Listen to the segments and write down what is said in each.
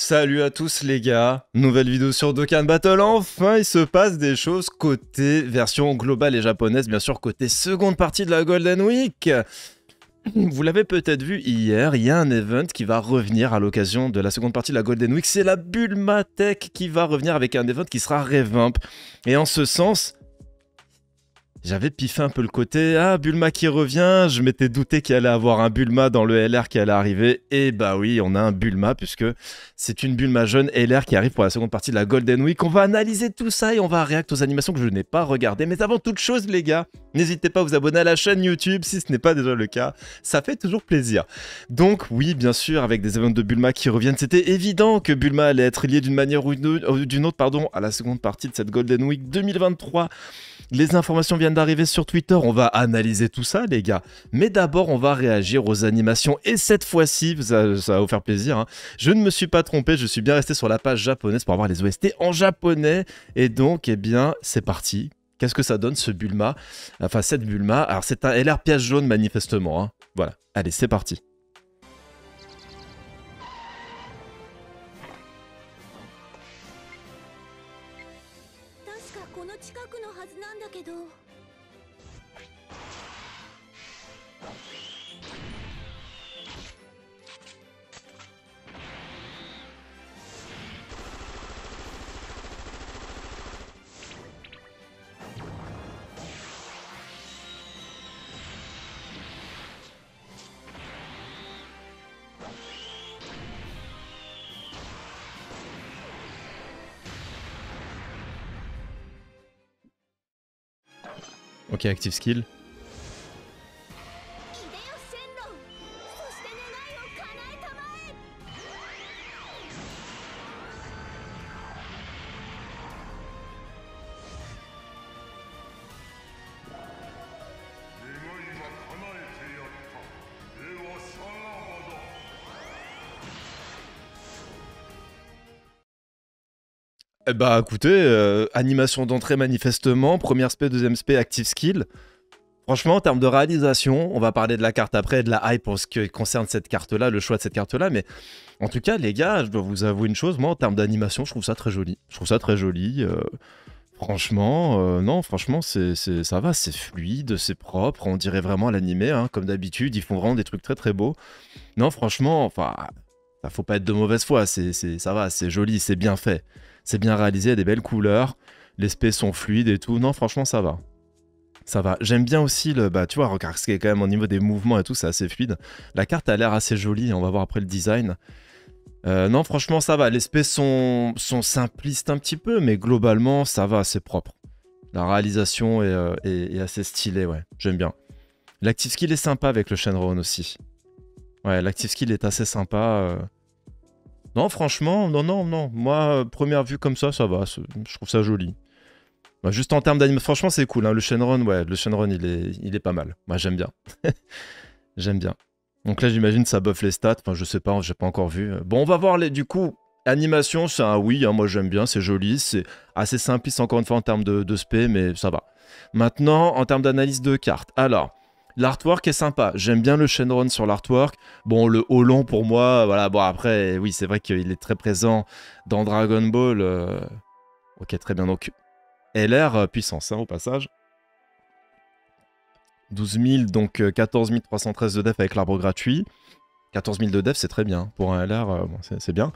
Salut à tous les gars, nouvelle vidéo sur Dokkan Battle. Enfin il se passe des choses côté version globale et japonaise, bien sûr côté seconde partie de la Golden Week. Vous l'avez peut-être vu hier, il y a un event qui va revenir à l'occasion de la seconde partie de la Golden Week, c'est la Bulma Tech qui va revenir avec un event qui sera revamp. Et en ce sens, j'avais piffé un peu le côté, ah Bulma qui revient, je m'étais douté qu'il allait avoir un Bulma dans le LR qui allait arriver, et bah oui on a un Bulma puisque c'est une Bulma jeune LR qui arrive pour la seconde partie de la Golden Week. On va analyser tout ça et on va réacter aux animations que je n'ai pas regardées, mais avant toute chose les gars, n'hésitez pas à vous abonner à la chaîne YouTube si ce n'est pas déjà le cas, ça fait toujours plaisir. Donc oui bien sûr avec des événements de Bulma qui reviennent, c'était évident que Bulma allait être lié d'une manière ou d'une autre à la seconde partie de cette Golden Week 2023. Les informations viennent d'arriver sur Twitter, on va analyser tout ça les gars. Mais d'abord on va réagir aux animations et cette fois-ci, ça va vous faire plaisir, hein, je ne me suis pas trompé, je suis bien resté sur la page japonaise pour avoir les OST en japonais. Et donc eh bien c'est parti, qu'est-ce que ça donne ce Bulma, enfin cette Bulma, alors c'est un LR piège jaune manifestement, hein. Voilà, allez c'est parti. Ok, active skill. Bah écoutez, animation d'entrée manifestement, première spé, deuxième spé, active skill. Franchement, en termes de réalisation, on va parler de la carte après, de la hype pour ce qui concerne cette carte-là, le choix de cette carte-là. Mais en tout cas, les gars, je dois vous avouer une chose, moi en termes d'animation, je trouve ça très joli. Je trouve ça très joli. Franchement, non, franchement, ça va, c'est fluide, c'est propre. On dirait vraiment l'animé, hein, comme d'habitude, ils font vraiment des trucs très très beaux. Non, franchement, enfin, faut pas être de mauvaise foi, ça va, c'est joli, c'est bien fait. C'est bien réalisé, il y a des belles couleurs, les spés sont fluides et tout. Non, franchement, ça va. Ça va. J'aime bien aussi le. Bah, tu vois, regarde ce qui est quand même au niveau des mouvements et tout, c'est assez fluide. La carte a l'air assez jolie, on va voir après le design. Non, franchement, ça va. Les spés sont simplistes un petit peu, mais globalement, ça va, c'est propre. La réalisation est assez stylée, ouais. J'aime bien. L'active skill est sympa avec le Shenron aussi. Ouais, l'active skill est assez sympa. Non, franchement, non. Moi, première vue comme ça, ça va. Je trouve ça joli. Bah, juste en termes d'anime, franchement, c'est cool. Hein. Le Shenron, ouais, le Shenron, il est pas mal. Moi, j'aime bien. J'aime bien. Donc là, j'imagine ça buff les stats. Enfin, je sais pas, j'ai pas encore vu. Bon, on va voir les. Du coup, animation, c'est un oui. Hein, moi, j'aime bien. C'est joli. C'est assez simpliste, encore une fois, en termes de spé, mais ça va. Maintenant, en termes d'analyse de cartes. Alors. L'artwork est sympa, j'aime bien le Shenron sur l'artwork. Bon, le Holon pour moi, voilà, bon après, oui, c'est vrai qu'il est très présent dans Dragon Ball. Ok, très bien, donc LR, puissance, hein, au passage. 12 000, donc 14 313 de def avec l'arbre gratuit. 14 000 de def, c'est très bien, pour un LR, bon, c'est bien.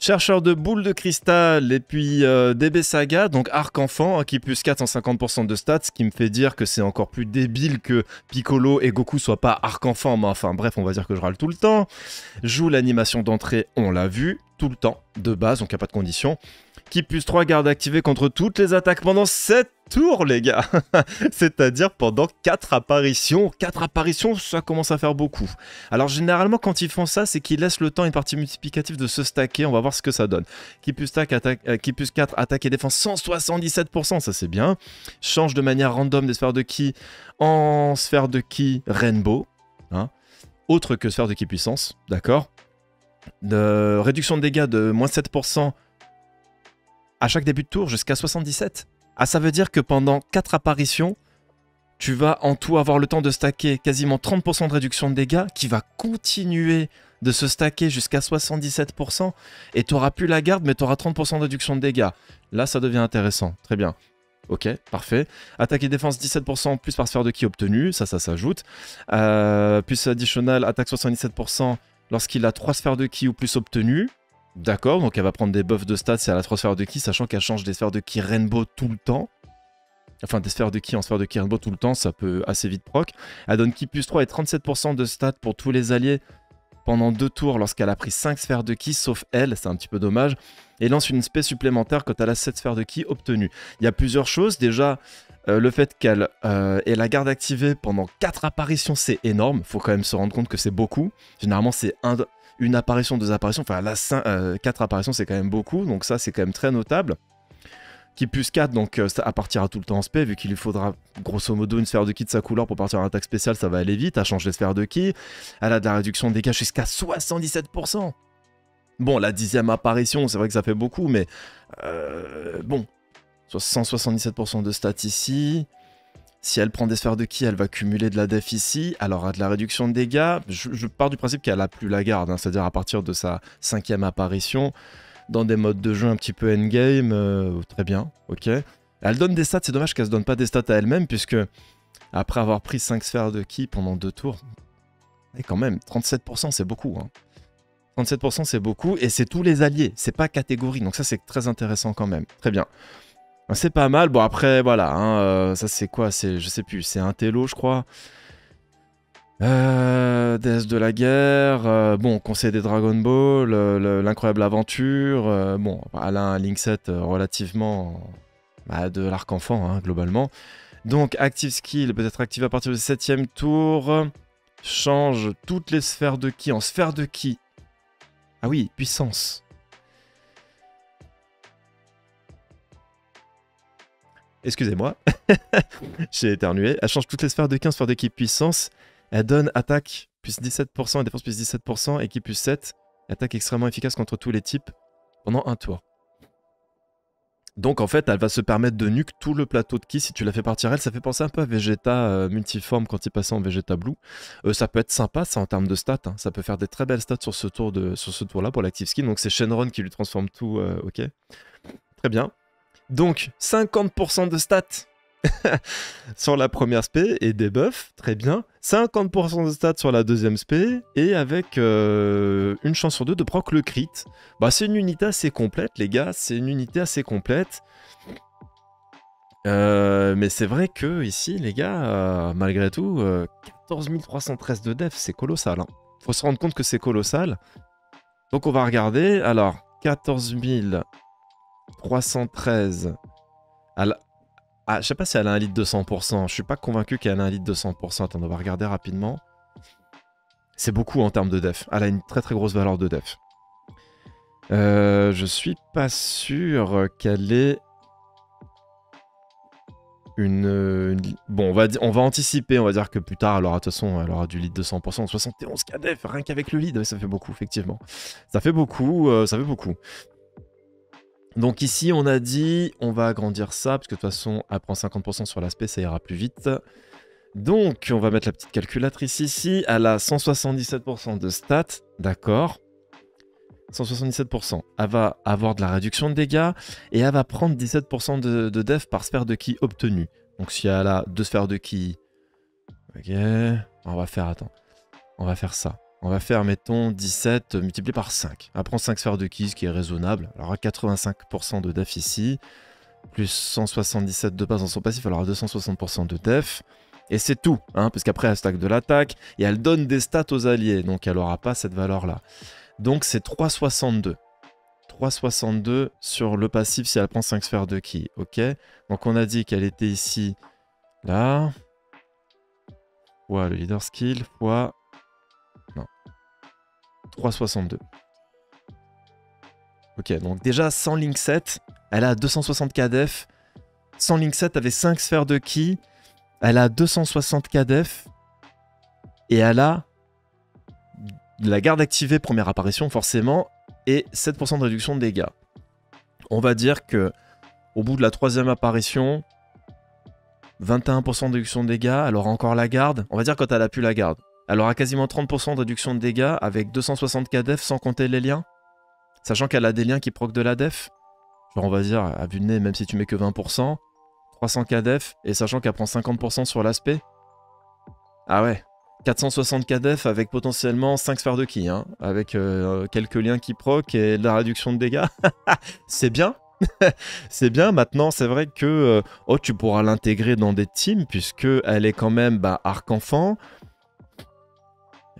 Chercheur de boules de cristal et puis DB Saga, donc Arc Enfant, hein, qui plus 450% de stats, ce qui me fait dire que c'est encore plus débile que Piccolo et Goku soient pas Arc Enfant, mais enfin bref, on va dire que je râle tout le temps. Joue l'animation d'entrée, on l'a vu, tout le temps, de base, donc il n'y a pas de condition. Qui plus 3 garde activée contre toutes les attaques pendant 7 tours, les gars. C'est-à-dire pendant 4 apparitions. 4 apparitions, ça commence à faire beaucoup. Alors généralement, quand ils font ça, c'est qu'ils laissent le temps une partie multiplicative de se stacker. On va voir ce que ça donne. Qui plus 4 attaque et défense 177%, ça c'est bien. Change de manière random des sphères de ki en sphère de ki rainbow. Hein, autre que sphère de ki puissance, d'accord. Réduction de dégâts de moins 7%. À chaque début de tour, jusqu'à 77. Ah, ça veut dire que pendant 4 apparitions, tu vas en tout avoir le temps de stacker quasiment 30% de réduction de dégâts qui va continuer de se stacker jusqu'à 77% et tu auras plus la garde mais tu auras 30% de réduction de dégâts. Là ça devient intéressant, très bien. Ok, parfait. Attaque et défense 17% plus par sphère de ki obtenue, ça s'ajoute. Plus additionnel, attaque 77% lorsqu'il a 3 sphères de ki ou plus obtenues. D'accord, donc elle va prendre des buffs de stats, c'est à la 3 sphères de ki, sachant qu'elle change des sphères de ki rainbow tout le temps. Enfin, des sphères de ki en sphères de ki rainbow tout le temps, ça peut assez vite proc. Elle donne ki plus 3 et 37% de stats pour tous les alliés pendant 2 tours lorsqu'elle a pris 5 sphères de ki, sauf elle, c'est un petit peu dommage. Et lance une spé supplémentaire quand elle a 7 sphères de ki obtenues. Il y a plusieurs choses. Déjà, le fait qu'elle ait la garde activée pendant 4 apparitions, c'est énorme. Faut quand même se rendre compte que c'est beaucoup. Généralement, c'est une apparition, 2 apparitions. Enfin, elle a 4 apparitions, c'est quand même beaucoup. Donc ça, c'est quand même très notable. Qui plus 4, donc ça partira tout le temps en spé, vu qu'il lui faudra grosso modo une sphère de ki de sa couleur pour partir en attaque spéciale, ça va aller vite. Elle change les sphères de ki. Elle a de la réduction de dégâts jusqu'à 77%. Bon, la 10e apparition, c'est vrai que ça fait beaucoup, mais bon, 177% de stats ici. Si elle prend des sphères de ki, elle va cumuler de la def ici. Alors, elle a de la réduction de dégâts. Je pars du principe qu'elle a plus la garde, hein, c'est-à-dire à partir de sa 5e apparition, dans des modes de jeu un petit peu endgame, très bien, ok. Elle donne des stats, c'est dommage qu'elle ne se donne pas des stats à elle-même, puisque après avoir pris 5 sphères de ki pendant 2 tours, et quand même, 37% c'est beaucoup, hein. 37% c'est beaucoup, et c'est tous les alliés, c'est pas catégorie, donc ça c'est très intéressant quand même. Très bien. C'est pas mal, bon après voilà, hein, ça c'est quoi, je sais plus, c'est un télo je crois. Déesse de la guerre, bon, conseil des Dragon Ball, l'incroyable aventure, bon, elle a un Link 7 relativement de l'arc-enfant, hein, globalement. Donc, active skill, peut-être active à partir du 7e tour, change toutes les sphères de ki en sphères de ki. Ah oui, puissance. Excusez-moi, j'ai éternué. Elle change toutes les sphères de ki en sphères de ki puissance. Elle donne attaque plus 17% et défense plus 17% et ki plus 7. Attaque extrêmement efficace contre tous les types pendant un tour. Donc en fait, elle va se permettre de nuke tout le plateau de ki si tu la fais partir elle. Ça fait penser un peu à Vegeta multiforme quand il passait en Vegeta Blue. Ça peut être sympa ça en termes de stats. Hein. Ça peut faire des très belles stats sur ce tour-là pour l'active skin. Donc c'est Shenron qui lui transforme tout. Ok. Très bien. Donc 50% de stats. sur la première spé et des buffs, très bien. 50% de stats sur la deuxième spé et avec une chance sur 2 de proc le crit. Bah, c'est une unité assez complète, les gars. C'est une unité assez complète. Mais c'est vrai que ici, les gars, malgré tout, 14 313 de def, c'est colossal. Hein. Faut se rendre compte que c'est colossal. Donc on va regarder. Alors, 14 313 à la... Ah, je sais pas si elle a un lead de 100%. Je suis pas convaincu qu'elle a un lead de 100%. Attends, on va regarder rapidement. C'est beaucoup en termes de def. Elle a une très très grosse valeur de def. Je suis pas sûr qu'elle ait une... Bon, on va anticiper. On va dire que plus tard, alors, de toute façon, elle aura du lead de 100%. 71k def, rien qu'avec le lead. Ouais, ça fait beaucoup, effectivement. Ça fait beaucoup, ça fait beaucoup. Donc ici, on a dit, on va agrandir ça, parce que de toute façon, elle prend 50% sur l'aspect, ça ira plus vite. Donc, on va mettre la petite calculatrice ici. Elle a 177% de stats, d'accord. 177%. Elle va avoir de la réduction de dégâts, et elle va prendre 17% de def par sphère de ki obtenue. Donc si elle a 2 sphères de ki... Ok, on va faire, attends, on va faire ça. On va faire, mettons, 17 multiplié par 5. Elle prend 5 sphères de ki, ce qui est raisonnable. Elle aura 85% de def ici. Plus 177 de base dans son passif, elle aura 260% de def. Et c'est tout, hein, parce qu'après, elle stack de l'attaque. Et elle donne des stats aux alliés, donc elle n'aura pas cette valeur-là. Donc c'est 3,62. 3,62 sur le passif si elle prend 5 sphères de ki. Ok. Donc on a dit qu'elle était ici, là. Voilà, le leader skill, fois... 3,62. Ok, donc déjà, sans Link 7, elle a 260k def. Sans Link 7, elle avait 5 sphères de ki. Elle a 260k def. Et elle a la garde activée, première apparition, forcément, et 7% de réduction de dégâts. On va dire que au bout de la 3e apparition, 21% de réduction de dégâts, elle aura encore la garde. On va dire quand elle a plus la garde. Elle aura quasiment 30% de réduction de dégâts avec 260k def sans compter les liens. Sachant qu'elle a des liens qui proc de la def. Genre on va dire, à vue de nez, même si tu mets que 20%, 300k def, et sachant qu'elle prend 50% sur l'aspect. Ah ouais, 460k def avec potentiellement 5 sphères de ki, hein, avec quelques liens qui proc et de la réduction de dégâts. C'est bien. C'est bien, maintenant c'est vrai que oh, tu pourras l'intégrer dans des teams puisqu'elle est quand même bah, arc-enfant.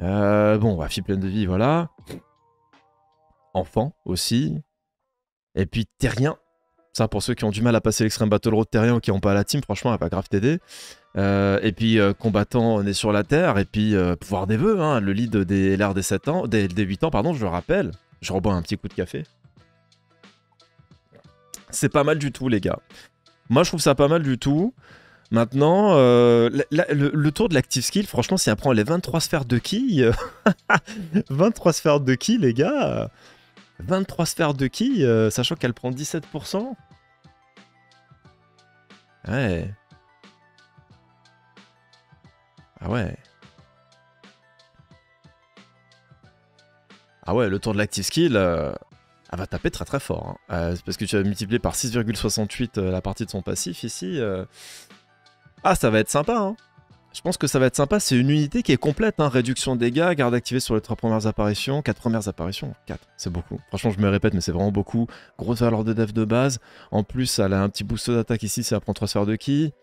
Bon, bah, fille pleine de vie, voilà. Enfant aussi. Et puis terrien. Ça pour ceux qui ont du mal à passer l'extrême battle road terrien ou qui n'ont pas la team, franchement elle va grave t'aider. Et puis combattant né sur la terre. Et puis pouvoir des vœux, hein, le lead des LR des 7 ans, des 8 ans, pardon, je le rappelle. Je rebois un petit coup de café. C'est pas mal du tout, les gars. Moi, je trouve ça pas mal du tout. Maintenant, le tour de l'active skill, franchement, si elle prend les 23 sphères de ki... 23 sphères de ki, les gars, 23 sphères de ki, sachant qu'elle prend 17%. Ouais. Ah ouais. Ah ouais, le tour de l'active skill... Elle va taper très très fort, hein. Parce que tu vas multiplier par 6,68 la partie de son passif ici. Ah, ça va être sympa, hein. Je pense que ça va être sympa, c'est une unité qui est complète, hein. Réduction de dégâts, garde activée sur les 3 premières apparitions, 4 premières apparitions, 4, c'est beaucoup. Franchement, je me répète, mais c'est vraiment beaucoup. Grosse valeur de def de base. En plus, elle a un petit boost d'attaque ici si elle prend 3 sphères de ki.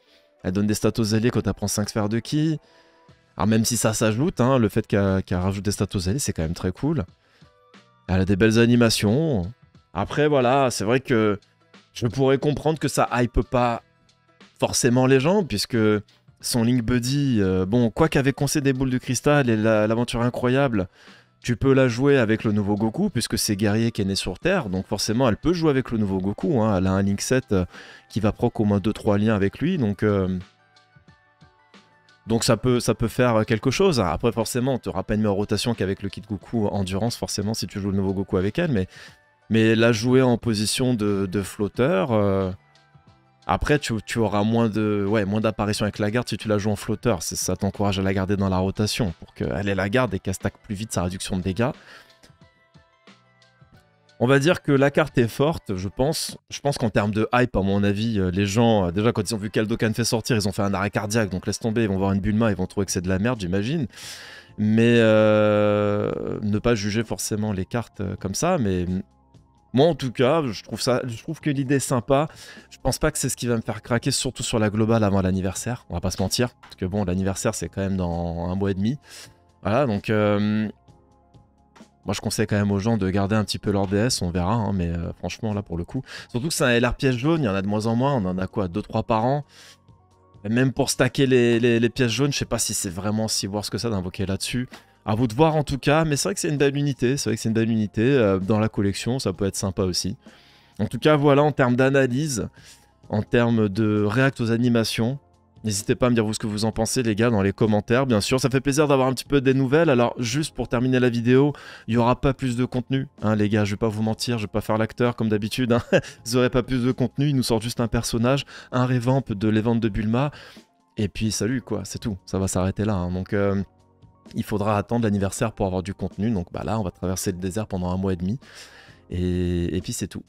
Elle donne des stats aux alliés quand elle prend 5 sphères de ki. Alors même si ça s'ajoute, hein, le fait qu'elle rajoute des stats aux alliés, c'est quand même très cool. Elle a des belles animations. Après, voilà, c'est vrai que je pourrais comprendre que ça hype pas forcément les gens, puisque son Link Buddy, bon, quoi qu'avec Conseil des boules de cristal et l'aventure incroyable, tu peux la jouer avec le nouveau Goku, puisque c'est guerrier qui est né sur Terre, donc forcément, elle peut jouer avec le nouveau Goku, hein. Elle a un Link 7 qui va proc au moins 2-3 liens avec lui, donc ça peut faire quelque chose. Après, forcément, tu n'auras pas une meilleure rotation qu'avec le kit Goku Endurance, forcément, si tu joues le nouveau Goku avec elle. Mais la jouer en position de flotteur... Après, tu auras moins d'apparitions avec la garde si tu la joues en flotteur. Ça t'encourage à la garder dans la rotation pour qu'elle ait la garde et qu'elle stack plus vite sa réduction de dégâts. On va dire que la carte est forte, je pense. Je pense qu'en termes de hype, à mon avis, les gens, déjà quand ils ont vu Dokkan fait sortir, ils ont fait un arrêt cardiaque, donc laisse tomber, ils vont voir une Bulma, ils vont trouver que c'est de la merde, j'imagine. Mais ne pas juger forcément les cartes comme ça, mais moi en tout cas, je trouve que l'idée est sympa. Je pense pas que c'est ce qui va me faire craquer, surtout sur la globale avant l'anniversaire, on va pas se mentir, parce que bon, l'anniversaire c'est quand même dans un mois et demi. Voilà, donc... Moi, je conseille quand même aux gens de garder un petit peu leur DS, on verra, hein, mais franchement, là, pour le coup... Surtout que c'est un LR pièce jaune, il y en a de moins en moins, on en a quoi, 2-3 par an. Et même pour stacker les pièces jaunes, je sais pas si c'est vraiment si worth que ça d'invoquer là-dessus. À vous de voir, en tout cas, mais c'est vrai que c'est une belle unité, c'est vrai que c'est une belle unité. Dans la collection, ça peut être sympa aussi. En tout cas, voilà, en termes d'analyse, en termes de react aux animations... N'hésitez pas à me dire vous ce que vous en pensez, les gars, dans les commentaires, bien sûr. Ça fait plaisir d'avoir un petit peu des nouvelles. Alors, juste pour terminer la vidéo, il n'y aura pas plus de contenu, hein, les gars. Je ne vais pas vous mentir, je ne vais pas faire l'acteur, comme d'habitude, hein. Vous n'aurez pas plus de contenu. Il nous sort juste un personnage, un revamp de l'évente de Bulma. Et puis, salut, quoi. C'est tout. Ça va s'arrêter là, hein. Donc, il faudra attendre l'anniversaire pour avoir du contenu. Donc, bah, là, on va traverser le désert pendant un mois et demi. Et puis, c'est tout.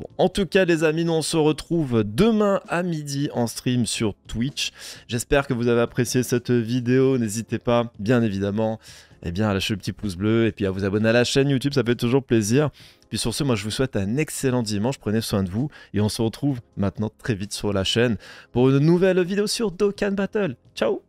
Bon, en tout cas les amis, nous on se retrouve demain à midi en stream sur Twitch. J'espère que vous avez apprécié cette vidéo. N'hésitez pas, bien évidemment, eh bien, à lâcher le petit pouce bleu et puis à vous abonner à la chaîne YouTube, ça fait toujours plaisir. Puis sur ce, moi je vous souhaite un excellent dimanche, prenez soin de vous et on se retrouve maintenant très vite sur la chaîne pour une nouvelle vidéo sur Dokkan Battle. Ciao!